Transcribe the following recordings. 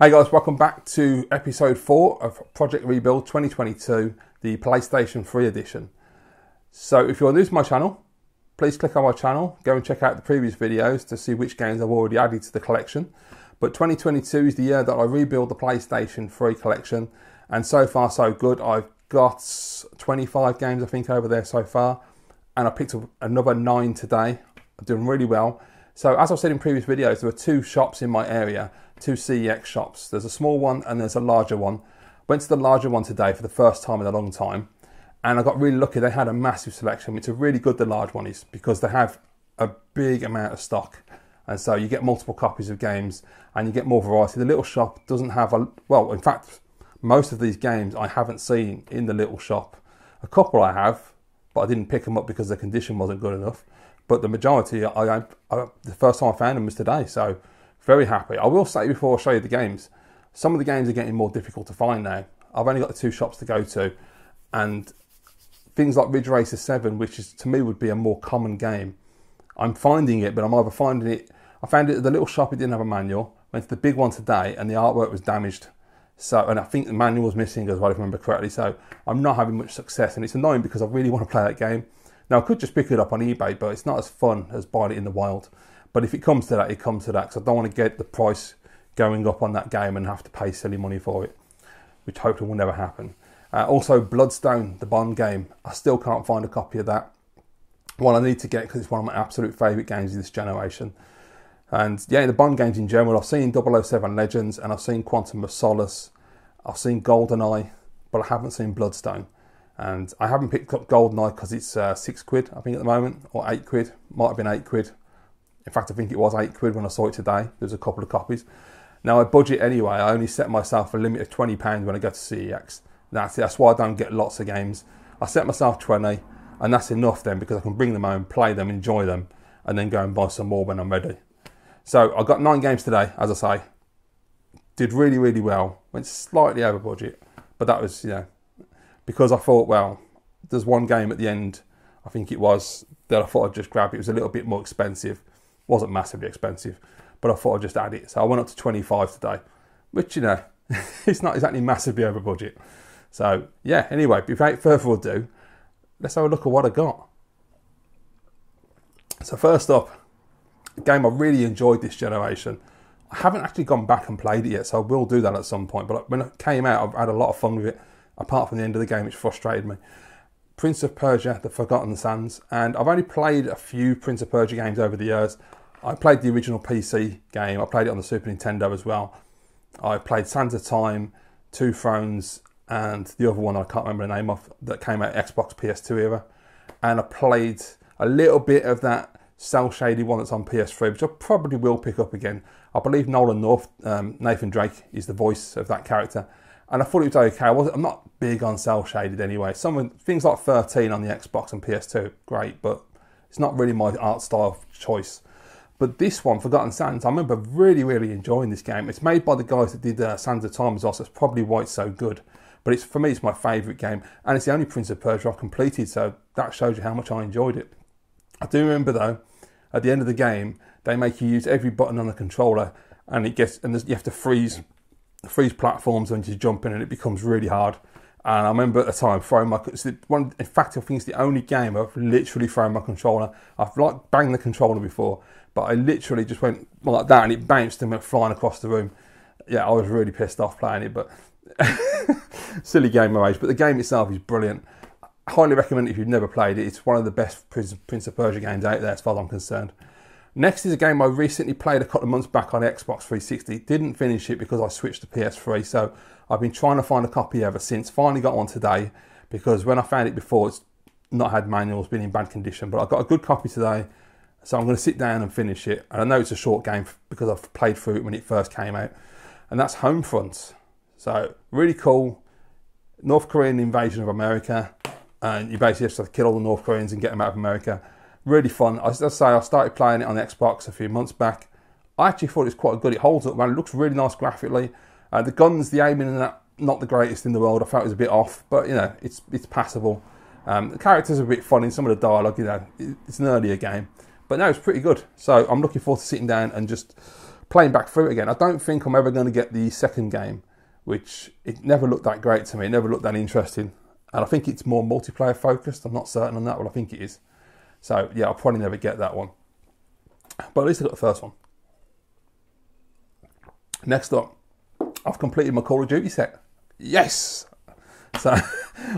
Hey guys, welcome back to episode 4 of Project Rebuild 2022, the PlayStation 3 edition. So if you're new to my channel, please click on my channel, go and check out the previous videos to see which games I've already added to the collection. But 2022 is the year that I rebuild the PlayStation 3 collection, and so far so good. I've got 25 games I think over there so far, and I picked up another 9 today. I'm doing really well. So as I've said in previous videos, there are two shops in my area, two CEX shops. There's a small one and there's a larger one. Went to the larger one today for the first time in a long time, and I got really lucky. They had a massive selection, which is really good, the large one is, because they have a big amount of stock. And so you get multiple copies of games and you get more variety. The little shop doesn't have a, well, in fact, most of these games I haven't seen in the little shop. A couple I have, but I didn't pick them up because the condition wasn't good enough. But the majority, the first time I found them was today, so very happy. I will say before I show you the games, some of the games are getting more difficult to find now. I've only got the two shops to go to, and things like Ridge Racer 7, which is, to me, would be a more common game. I'm finding it, but I'm either finding it... I found it at the little shop, it didn't have a manual. Went to the big one today, and the artwork was damaged. So, and I think the manual was missing as well, if I remember correctly, so I'm not having much success, and it's annoying because I really want to play that game. Now, I could just pick it up on eBay, but it's not as fun as buying it in the wild. But if it comes to that, it comes to that, because I don't want to get the price going up on that game and have to pay silly money for it, which hopefully will never happen. Also, Bloodstone, the Bond game, I still can't find a copy of that. One I need to get because it's one of my absolute favourite games of this generation. And yeah, the Bond games in general, I've seen 007 Legends and I've seen Quantum of Solace. I've seen GoldenEye, but I haven't seen Bloodstone. And I haven't picked up GoldenEye because it's £6 I think at the moment, or £8, might have been £8. In fact, I think it was £8 when I saw it today. There's a couple of copies. Now I budget anyway. I only set myself a limit of £20 when I go to CEX. That's it. That's why I don't get lots of games. I set myself 20, and that's enough then, because I can bring them home, play them, enjoy them, and then go and buy some more when I'm ready. So I got 9 games today, as I say. Did really, really well. Went slightly over budget, but that was, you know, because I thought, well, there's one game at the end, I think it was, that I thought I'd just grab. It was a little bit more expensive. Wasn't massively expensive, but I thought I'd just add it. So I went up to 25 today, which, you know, it's not exactly massively over budget. So, yeah, anyway, without further ado, let's have a look at what I got. So first up, a game I really enjoyed this generation. I haven't actually gone back and played it yet, so I will do that at some point. But when it came out, I've had a lot of fun with it. Apart from the end of the game, which frustrated me. Prince of Persia: The Forgotten Sands. And I've only played a few Prince of Persia games over the years. I played the original PC game. I played it on the Super Nintendo as well. I played Sands of Time, Two Thrones, and the other one I can't remember the name of that came out Xbox PS2 era. And I played a little bit of that cel-shaded one that's on PS3, which I probably will pick up again. I believe Nolan North, Nathan Drake, is the voice of that character. And I thought it was okay. I'm not big on cel-shaded anyway. Things like 13 on the Xbox and PS2, great, but it's not really my art style choice. But this one, Forgotten Sands, I remember really, really enjoying this game. It's made by the guys that did Sands of Time as well, so it's probably why it's so good. But it's, for me, it's my favourite game, and it's the only Prince of Persia I've completed, so that shows you how much I enjoyed it. I do remember, though, at the end of the game, they make you use every button on the controller, and you have to freeze platforms when you jump in, and it becomes really hard. And I remember at the time throwing my in fact, I think it's the only game I've literally thrown my controller. I've like banged the controller before, but I literally just went like that and it bounced and went flying across the room. Yeah, I was really pissed off playing it, but silly game my age. But the game itself is brilliant. I highly recommend it if you've never played it. It's one of the best Prince of Persia games out there as far as I'm concerned. Next is a game I recently played a couple of months back on Xbox 360. Didn't finish it because I switched to PS3, so I've been trying to find a copy ever since. Finally got one today, because when I found it before, it's not had manuals, been in bad condition, but I got a good copy today, so I'm going to sit down and finish it. And I know it's a short game because I've played through it when it first came out, and that's Homefront. So really cool, North Korean invasion of America, and you basically have to kill all the North Koreans and get them out of America. Really fun. As I say, I started playing it on Xbox a few months back. I actually thought it was quite good. It holds up, man. It looks really nice graphically. The guns, the aiming and that, not the greatest in the world. I felt it was a bit off, but, you know, it's passable. The characters are a bit funny. Some of the dialogue, you know, it's an earlier game. But no, it's pretty good. So I'm looking forward to sitting down and just playing back through it again. I don't think I'm ever going to get the second game, which it never looked that great to me. It never looked that interesting. And I think it's more multiplayer focused. I'm not certain on that, but I think it is. So yeah, I'll probably never get that one. But at least I got the first one. Next up, I've completed my Call of Duty set. Yes! So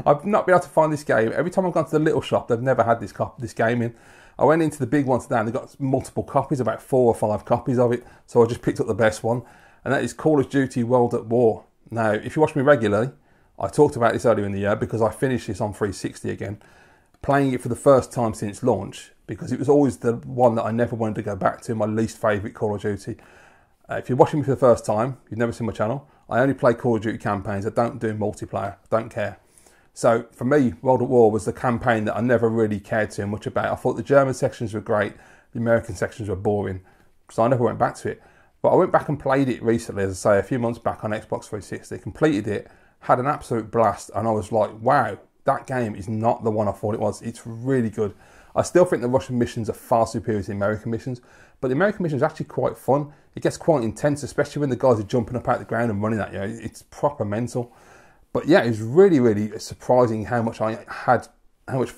I've not been able to find this game. Every time I've gone to the little shop, they've never had this game in. I went into the big one today and they've got multiple copies, about 4 or 5 copies of it. So I just picked up the best one. And that is Call of Duty World at War. Now, if you watch me regularly, I talked about this earlier in the year because I finished this on 360 again, playing it for the first time since launch, because it was always the one that I never wanted to go back to, my least favourite Call of Duty. If you're watching me for the first time, you've never seen my channel, I only play Call of Duty campaigns. I don't do multiplayer. I don't care. So for me, World at War was the campaign that I never really cared too much about. I thought the German sections were great, the American sections were boring, so I never went back to it. But I went back and played it recently, as I say, a few months back on Xbox 360, completed it, had an absolute blast, and I was like, wow, that game is not the one I thought it was. It's really good. I still think the Russian missions are far superior to the American missions, but the American mission is actually quite fun. It gets quite intense, especially when the guys are jumping up out the ground and running at you. It's proper mental. But yeah, it's really, really surprising how much fun I had with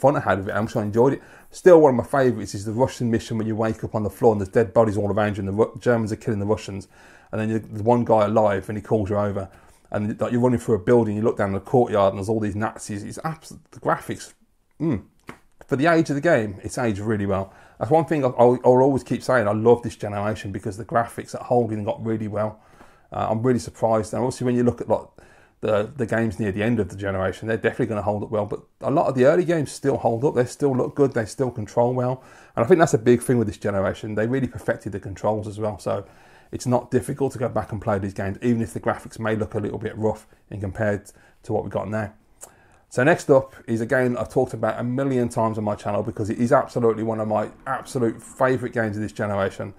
it, how much I enjoyed it. Still, one of my favourites is the Russian mission when you wake up on the floor and there's dead bodies all around you and the Germans are killing the Russians, and then there's one guy alive and he calls you over, and like, you're running through a building, you look down the courtyard and there's all these Nazis. It's absolute, the graphics. For the age of the game, it's aged really well. That's one thing I'll always keep saying. I love this generation because the graphics are holding up really well. I'm really surprised. And obviously when you look at like, the games near the end of the generation, they're definitely going to hold up well. But a lot of the early games still hold up. They still look good. They still control well. And I think that's a big thing with this generation. They really perfected the controls as well. So it's not difficult to go back and play these games, even if the graphics may look a little bit rough in compared to what we've got now. So next up is a game I've talked about a million times on my channel because it is absolutely one of my absolute favourite games of this generation.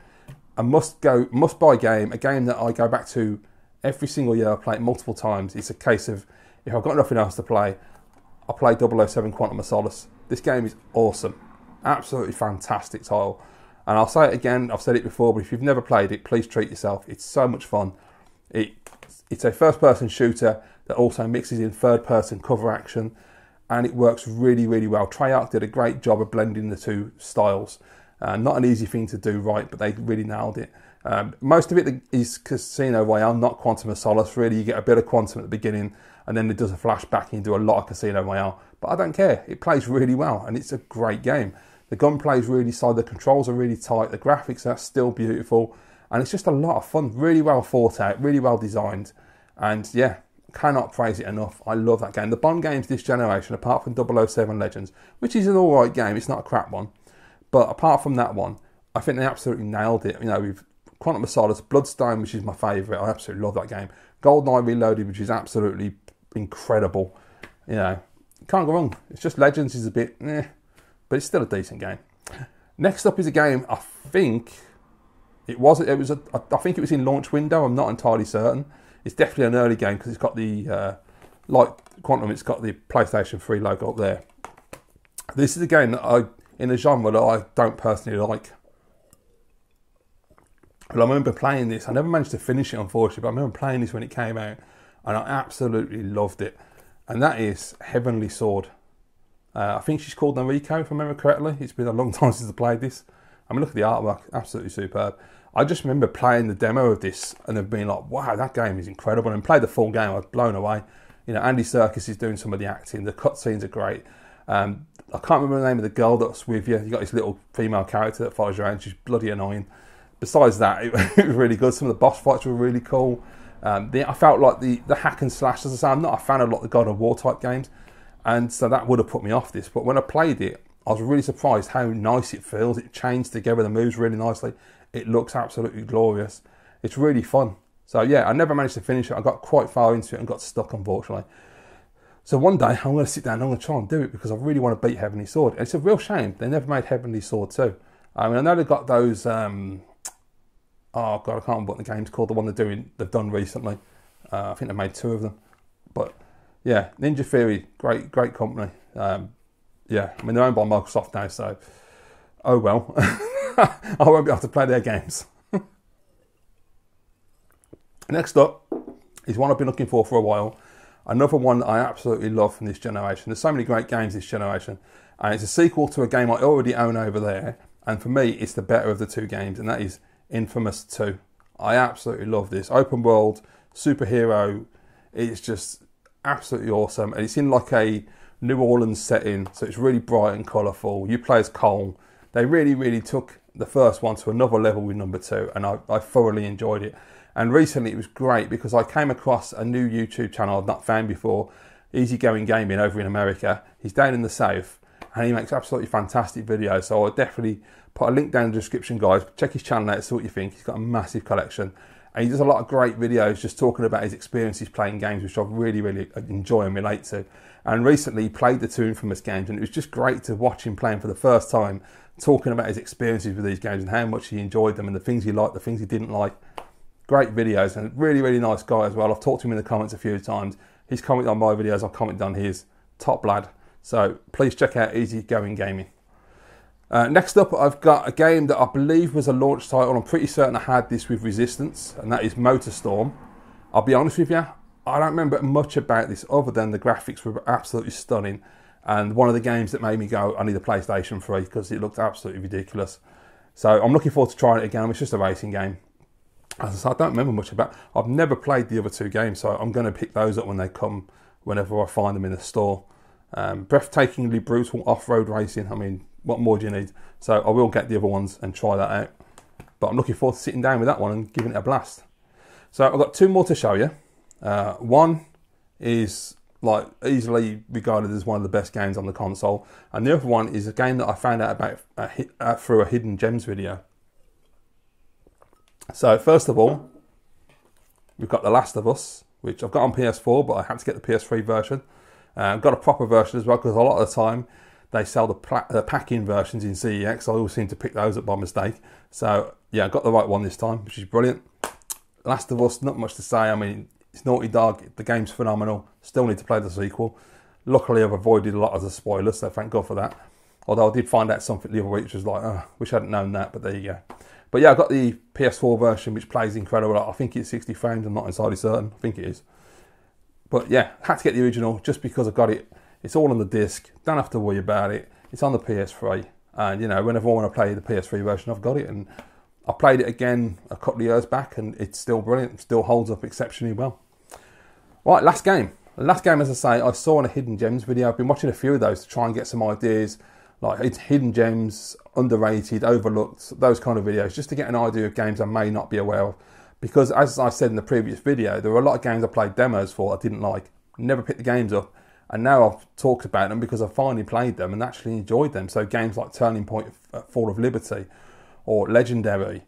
A must-buy game, a game that I go back to every single year. I play it multiple times. It's a case of, if I've got nothing else to play, I play 007 Quantum of Solace. This game is awesome. Absolutely fantastic title. And I'll say it again, I've said it before, but if you've never played it, please treat yourself. It's so much fun. It's a first-person shooter that also mixes in third-person cover action, and it works really, really well. Treyarch did a great job of blending the two styles. Not an easy thing to do right, but they really nailed it. Most of it is Casino Royale, not Quantum of Solace, really. You get a bit of Quantum at the beginning, and then it does a flashback and you do a lot of Casino Royale. But I don't care. It plays really well, and it's a great game. The gunplay is really solid. The controls are really tight. The graphics are still beautiful, and it's just a lot of fun. Really well thought out, really well designed, and yeah, cannot praise it enough. I love that game. The Bond games this generation, apart from 007 Legends, which is an alright game, it's not a crap one, but apart from that one, I think they absolutely nailed it. You know, we've Quantum of Solace, Bloodstone, which is my favourite, I absolutely love that game. GoldenEye Reloaded, which is absolutely incredible. You know, can't go wrong. It's just Legends is a bit, but it's still a decent game. Next up is a game, I think I think it was in launch window. I'm not entirely certain. It's definitely an early game because it's got the, like Quantum, it's got the PlayStation 3 logo up there. This is a game that in a genre that I don't personally like. But I remember playing this. I never managed to finish it, unfortunately, but I remember playing this when it came out and I absolutely loved it. And that is Heavenly Sword. I think she's called Nariko, if I remember correctly. It's been a long time since I played this. I mean, look at the artwork, absolutely superb. I just remember playing the demo of this and then being like, wow, that game is incredible. And played the full game, I was blown away. You know, Andy Serkis is doing some of the acting, the cutscenes are great. I can't remember the name of the girl that's with you. You got this little female character that follows you around, she's bloody annoying. Besides that, it was really good. Some of the boss fights were really cool. I felt like the hack and slash, as I say, I'm not a fan of like the God of War type games. And so that would have put me off this. But when I played it, I was really surprised how nice it feels. It chains together the moves really nicely. It looks absolutely glorious. It's really fun. So yeah, I never managed to finish it. I got quite far into it and got stuck, unfortunately. So one day I'm going to sit down and I'm going to try and do it because I really want to beat Heavenly Sword. And it's a real shame they never made Heavenly Sword 2. I mean, I know they've got those, oh God, I can't remember what the game's called, the one they've done recently. I think they made 2 of them. But yeah, Ninja Theory, great company. Yeah, I mean, they're owned by Microsoft now, so oh well. I won't be able to play their games. Next up is one I've been looking for a while. Another one that I absolutely love from this generation. There's so many great games this generation. And it's a sequel to a game I already own over there. And for me, it's the better of the two games, and that is Infamous 2. I absolutely love this. Open world, superhero. It's just absolutely awesome. And it's in like a New Orleans setting, so it's really bright and colourful. You play as Cole. They really, really took the first one to another level with number two, and I thoroughly enjoyed it. And recently it was great because I came across a new YouTube channel I've not found before, Easygoing Gaming over in America. He's down in the south and he makes absolutely fantastic videos. So I'll definitely put a link down in the description, guys. Check his channel out, see what you think. He's got a massive collection. And he does a lot of great videos just talking about his experiences playing games, which I really, really enjoy and relate to. And recently he played the two Infamous games, and it was just great to watch him playing for the first time, talking about his experiences with these games and how much he enjoyed them and the things he liked, the things he didn't like. Great videos, and really, really nice guy as well. I've talked to him in the comments a few times. He's commented on my videos, I've commented on his. Top lad. So please check out Easygoing Gaming. Next up, I've got a game that I believe was a launch title. I'm pretty certain I had this with Resistance, and that is Motorstorm. I'll be honest with you, I don't remember much about this other than the graphics were absolutely stunning, and one of the games that made me go, I need a PlayStation 3, because it looked absolutely ridiculous. So I'm looking forward to trying it again. It's just a racing game. As I said, I don't remember much about it. I've never played the other two games, so I'm going to pick those up when they come, whenever I find them in the store. Breathtakingly brutal off-road racing, I mean, what more do you need? So I will get the other ones and try that out. But I'm looking forward to sitting down with that one and giving it a blast. So I've got two more to show you. One is like easily regarded as one of the best games on the console, and the other one is a game that I found out about through a Hidden Gems video. So first of all, we've got The Last of Us, which I've got on PS4, but I had to get the PS3 version. I've got a proper version as well, because a lot of the time they sell the pack-in versions in CEX. I always seem to pick those up by mistake. So yeah, I got the right one this time, which is brilliant. Last of Us, not much to say. I mean, it's Naughty Dog. The game's phenomenal. Still need to play the sequel. Luckily, I've avoided a lot of the spoilers, so thank God for that. Although I did find out something the other week, which was like, oh, wish I hadn't known that, but there you go. But yeah, I got the PS4 version, which plays incredible. I think it's 60 frames. I'm not entirely certain. I think it is. But yeah, had to get the original just because I got it. It's all on the disc. Don't have to worry about it. It's on the PS3. And, you know, whenever I want to play the PS3 version, I've got it. And I played it again a couple of years back, and it's still brilliant. It still holds up exceptionally well. Right, last game. The last game, as I say, I saw in a Hidden Gems video. I've been watching a few of those to try and get some ideas. Like, it's Hidden Gems, underrated, overlooked, those kind of videos. Just to get an idea of games I may not be aware of. Because, as I said in the previous video, there were a lot of games I played demos for I didn't like. Never picked the games up. And now I've talked about them because I finally played them and actually enjoyed them. So games like Turning Point Fall of Liberty or Legendary,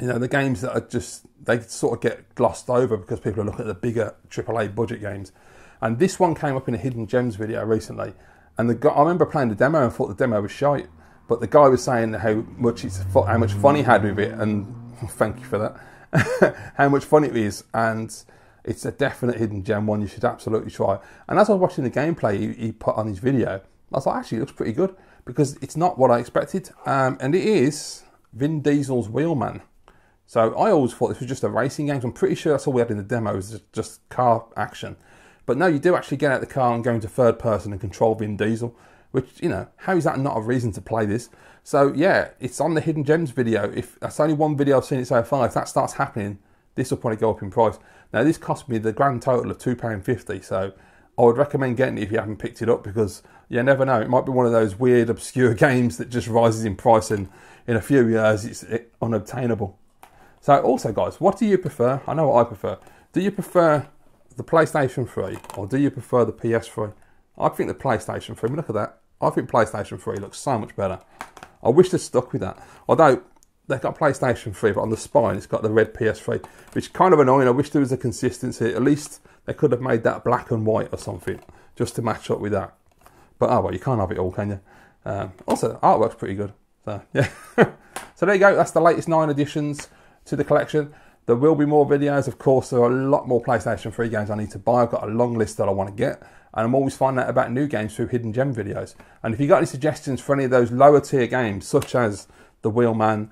you know, the games that are just, they sort of get glossed over because people are looking at the bigger AAA budget games. And this one came up in a Hidden Gems video recently. And the guy, I remember playing the demo and thought the demo was shite. But the guy was saying how much fun he had with it, and thank you for that, how much fun it is. And it's a definite Hidden Gem one you should absolutely try. And as I was watching the gameplay he put on his video, I was like, actually, it looks pretty good, because it's not what I expected. And it is Vin Diesel's Wheelman. So I always thought this was just a racing game. So I'm pretty sure that's all we had in the demo, was just car action. But no, you do actually get out the car and go into third person and control Vin Diesel, which, you know, how is that not a reason to play this? So yeah, it's on the Hidden Gems video. If that's only one video I've seen it so far, if that starts happening, this will probably go up in price. Now, this cost me the grand total of £2.50, so I would recommend getting it if you haven't picked it up, because you never know. It might be one of those weird, obscure games that just rises in price, and in a few years, it's unobtainable. So also, guys, what do you prefer? I know what I prefer. Do you prefer the PlayStation 3, or do you prefer the PS3? I think the PlayStation 3, look at that. I think PlayStation 3 looks so much better. I wish they'd stuck with that. Although, they've got PlayStation 3, but on the spine, it's got the red PS3, which is kind of annoying. I wish there was a consistency. At least they could have made that black and white or something, just to match up with that. But oh well, you can't have it all, can you? Also, artwork's pretty good. So, yeah. So there you go. That's the latest 9 additions to the collection. There will be more videos. Of course, there are a lot more PlayStation 3 games I need to buy. I've got a long list that I want to get. And I'm always finding out about new games through Hidden Gem videos. And if you've got any suggestions for any of those lower tier games, such as The Wheelman,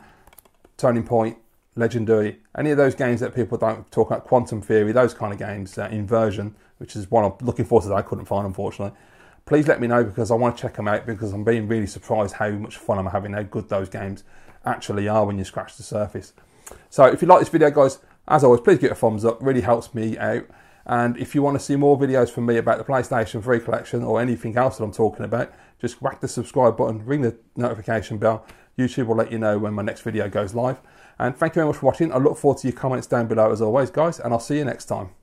Turning Point, Legendary, any of those games that people don't talk about, Quantum Theory, those kind of games, Inversion, which is one I'm looking forward to that I couldn't find, unfortunately. Please let me know because I want to check them out because I'm being really surprised how much fun I'm having, how good those games actually are when you scratch the surface. So if you like this video, guys, as always, please give it a thumbs up. It really helps me out. And if you want to see more videos from me about the PlayStation 3 collection or anything else that I'm talking about, just whack the subscribe button, ring the notification bell. YouTube will let you know when my next video goes live. And thank you very much for watching. I look forward to your comments down below as always, guys, and I'll see you next time.